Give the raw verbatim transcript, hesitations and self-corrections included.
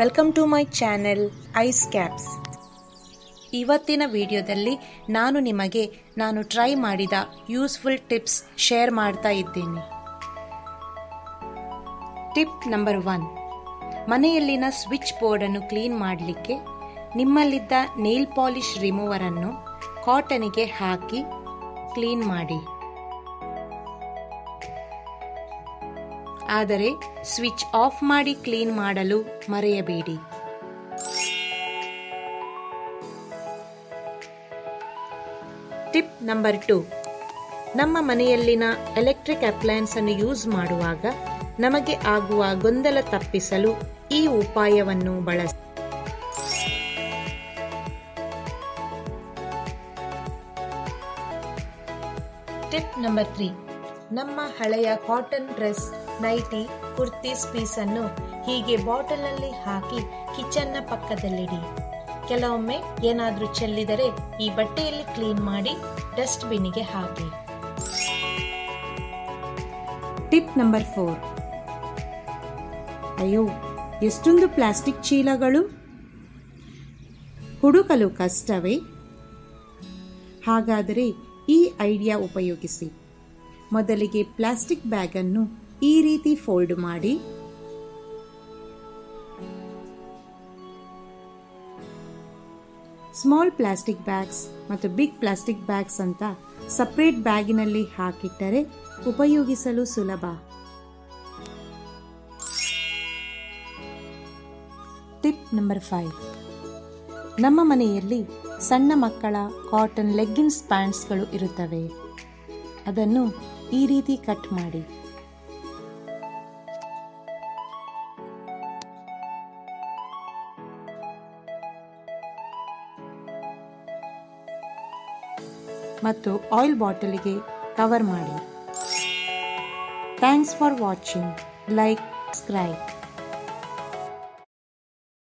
Welcome to my channel ice caps. ಇವತ್ತಿನ ವಿಡಿಯೋದಲ್ಲಿ ನಾನು ನಿಮಗೆ ನಾನು ಟ್ರೈ ಮಾಡಿದ ಯೂಸ್ಫುಲ್ ಟಿಪ್ಸ್ ಶೇರ್ ಮಾಡ್ತಾ ಇದ್ದೀನಿ. ಟಿಪ್ ನಂಬರ್ ಒನ್, ಮನೆಯಲ್ಲಿನ ಸ್ವಿಚ್ ಬೋರ್ಡನ್ನು ಕ್ಲೀನ್ ಮಾಡಲಿಕ್ಕೆ ನಿಮ್ಮಲ್ಲಿದ್ದ ನೇಲ್ ಪಾಲಿಶ್ ರಿಮೂವರನ್ನು ಕಾಟನಿಗೆ ಹಾಕಿ ಕ್ಲೀನ್ ಮಾಡಿ. ಆದರೆ ಸ್ವಿಚ್ ಆಫ್ ಮಾಡಿ ಕ್ಲೀನ್ ಮಾಡಲು ಮರೆಯಬೇಡಿ. ಟಿಪ್ ನಂಬರ್ ಟೂ, ನಮ್ಮ ಮನೆಯಲ್ಲಿನ ಎಲೆಕ್ಟ್ರಿಕ್ ಅಪ್ಲಯನ್ಸ್ ಅನ್ನು ಯೂಸ್ ಮಾಡುವಾಗ ನಮಗೆ ಆಗುವ ಗೊಂದಲ ತಪ್ಪಿಸಲು ಈ ಉಪಾಯವನ್ನು ಬಳಸಿ. ಟಿಪ್ ನಂಬರ್ ತ್ರೀ, ನಮ್ಮ ಹಳೆಯ cotton dress, nighty, kurtis piece ಅನ್ನು ಹೀಗೆ ಬಾಟಲ್ನಲ್ಲಿ ಹಾಕಿ ಕಿಚನ್ನ ಪಕ್ಕದಲ್ಲಿಡಿ. ಕೆಲವೊಮ್ಮೆ ಏನಾದರೂ ಚೆಲ್ಲಿದರೆ ಈ ಬಟ್ಟೆಯಲ್ಲಿ ಕ್ಲೀನ್ ಮಾಡಿ ಡಸ್ಟ್ ಬಿನ್ನಿಗೆ ಹಾಕಿ. ಟಿಪ್ ನಂಬರ್ ಫೋರ್, ಅಯ್ಯೋ ಎಷ್ಟೊಂದು ಪ್ಲಾಸ್ಟಿಕ್ ಚೀಲಗಳು, ಹುಡುಕಲು ಕಷ್ಟವೇ? ಹಾಗಾದರೆ ಈ ಐಡಿಯಾ ಉಪಯೋಗಿಸಿ. ಮೊದಲಿಗೆ ಪ್ಲಾಸ್ಟಿಕ್ ಬ್ಯಾಗ್ ಅನ್ನು ಈ ರೀತಿ ಫೋಲ್ಡ್ ಮಾಡಿ. ಸ್ಮಾಲ್ ಪ್ಲಾಸ್ಟಿಕ್ ಬ್ಯಾಗ್ಸ್ ಮತ್ತು ಬಿಗ್ ಪ್ಲಾಸ್ಟಿಕ್ ಬ್ಯಾಗ್ಸ್ ಅಂತ ಸಪರೇಟ್ ಬ್ಯಾಗಿನಲ್ಲಿ ಹಾಕಿಟ್ಟರೆ ಉಪಯೋಗಿಸಲು ಸುಲಭ. ಟಿಪ್ ನಂಬರ್ ಫೈವ್, ನಮ್ಮ ಮನೆಯಲ್ಲಿ ಸಣ್ಣ ಮಕ್ಕಳ ಕಾಟನ್ ಲೆಗ್ಗಿನ್ಸ್ ಪ್ಯಾಂಟ್ಸ್ಗಳು ಇರುತ್ತವೆ. ಅದನ್ನು ಈ ರೀತಿ ಕಟ್ ಮಾಡಿ. ಮತ್ತು ಆಯಿಲ್ ಬಾಟಲಿಗೆ ಕವರ್ ಮಾಡಿ. Thanks for watching. Like, subscribe.